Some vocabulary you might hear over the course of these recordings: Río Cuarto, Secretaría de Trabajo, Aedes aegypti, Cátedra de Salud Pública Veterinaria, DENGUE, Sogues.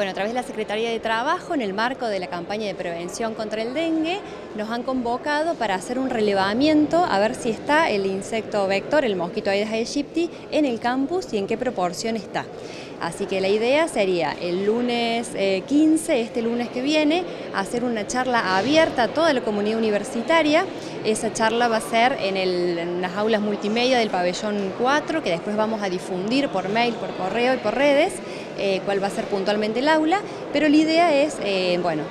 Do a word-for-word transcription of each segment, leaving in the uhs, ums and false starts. bueno, a través de la Secretaría de Trabajo, en el marco de la campaña de prevención contra el dengue, nos han convocado para hacer un relevamiento a ver si está el insecto vector, el mosquito Aedes aegypti, en el campus y en qué proporción está. Así que la idea sería el lunes eh, quince, este lunes que viene, hacer una charla abierta a toda la comunidad universitaria. Esa charla va a ser en, el, en las aulas multimedia del pabellón cuatro, que después vamos a difundir por mail, por correo y por redes, eh, cuál va a ser puntualmente el aula. Pero la idea es eh, bueno,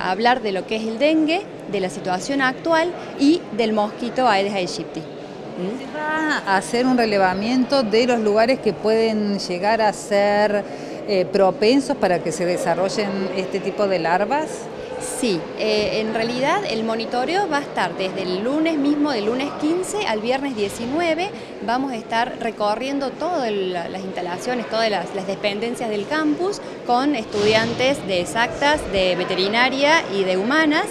hablar de lo que es el dengue, de la situación actual y del mosquito Aedes aegypti. ¿Se va a hacer un relevamiento de los lugares que pueden llegar a ser eh, propensos para que se desarrollen este tipo de larvas? Sí, eh, en realidad el monitoreo va a estar desde el lunes mismo, del lunes quince al viernes diecinueve, vamos a estar recorriendo todas las instalaciones, todas las, las dependencias del campus con estudiantes de exactas, de veterinaria y de humanas.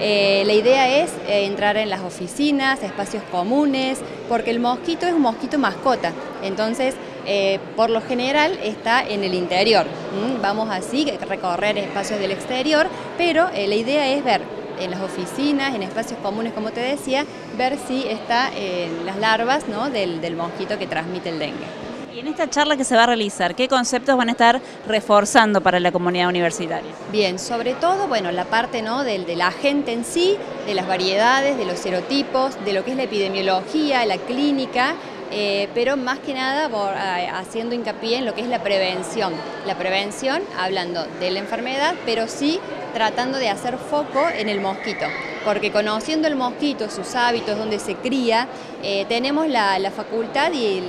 Eh, la idea es eh, entrar en las oficinas, espacios comunes, porque el mosquito es un mosquito mascota, entonces eh, por lo general está en el interior. ¿Mm? Vamos así, recorrer espacios del exterior, pero eh, la idea es ver en las oficinas, en espacios comunes, como te decía, ver si está eh, las larvas, ¿no?, del, del mosquito que transmite el dengue. Y en esta charla que se va a realizar, ¿qué conceptos van a estar reforzando para la comunidad universitaria? Bien, sobre todo, bueno, la parte, ¿no?, del, del agente en sí, de las variedades, de los serotipos, de lo que es la epidemiología, la clínica, eh, pero más que nada por, eh, haciendo hincapié en lo que es la prevención. La prevención, hablando de la enfermedad, pero sí tratando de hacer foco en el mosquito. Porque conociendo el mosquito, sus hábitos, dónde se cría, eh, tenemos la, la facultad y el,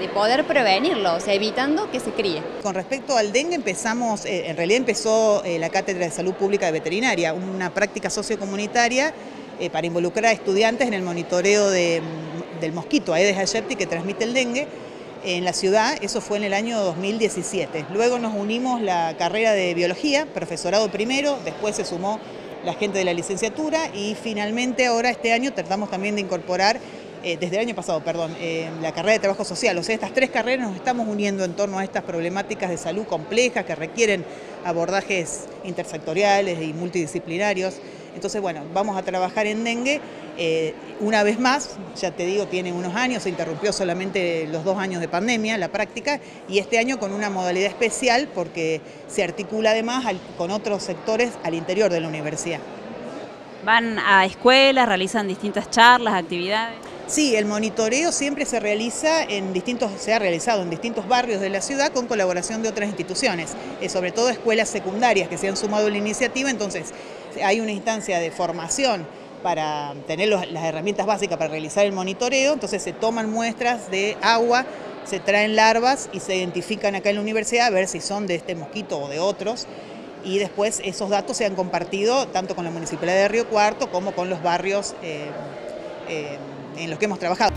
de poder prevenirlo, o sea, evitando que se críe. Con respecto al dengue empezamos, en realidad empezó la Cátedra de Salud Pública Veterinaria, una práctica sociocomunitaria para involucrar a estudiantes en el monitoreo de, del mosquito Aedes aegypti que transmite el dengue en la ciudad. Eso fue en el año dos mil diecisiete. Luego nos unimos la carrera de biología, profesorado primero, después se sumó la gente de la licenciatura y finalmente ahora este año tratamos también de incorporar Eh, desde el año pasado, perdón, eh, la carrera de trabajo social. O sea, estas tres carreras nos estamos uniendo en torno a estas problemáticas de salud complejas que requieren abordajes intersectoriales y multidisciplinarios. Entonces, bueno, vamos a trabajar en dengue eh, una vez más. Ya te digo, tiene unos años, se interrumpió solamente los dos años de pandemia la práctica, y este año con una modalidad especial porque se articula además al, con otros sectores al interior de la universidad. ¿Van a escuelas, realizan distintas charlas, actividades? Sí, el monitoreo siempre se realiza en distintos, se ha realizado en distintos barrios de la ciudad con colaboración de otras instituciones, sobre todo escuelas secundarias que se han sumado a la iniciativa. Entonces hay una instancia de formación para tener los, las herramientas básicas para realizar el monitoreo, entonces se toman muestras de agua, se traen larvas y se identifican acá en la universidad a ver si son de este mosquito o de otros. Y después esos datos se han compartido tanto con la Municipalidad de Río Cuarto como con los barrios eh, eh, en los que hemos trabajado.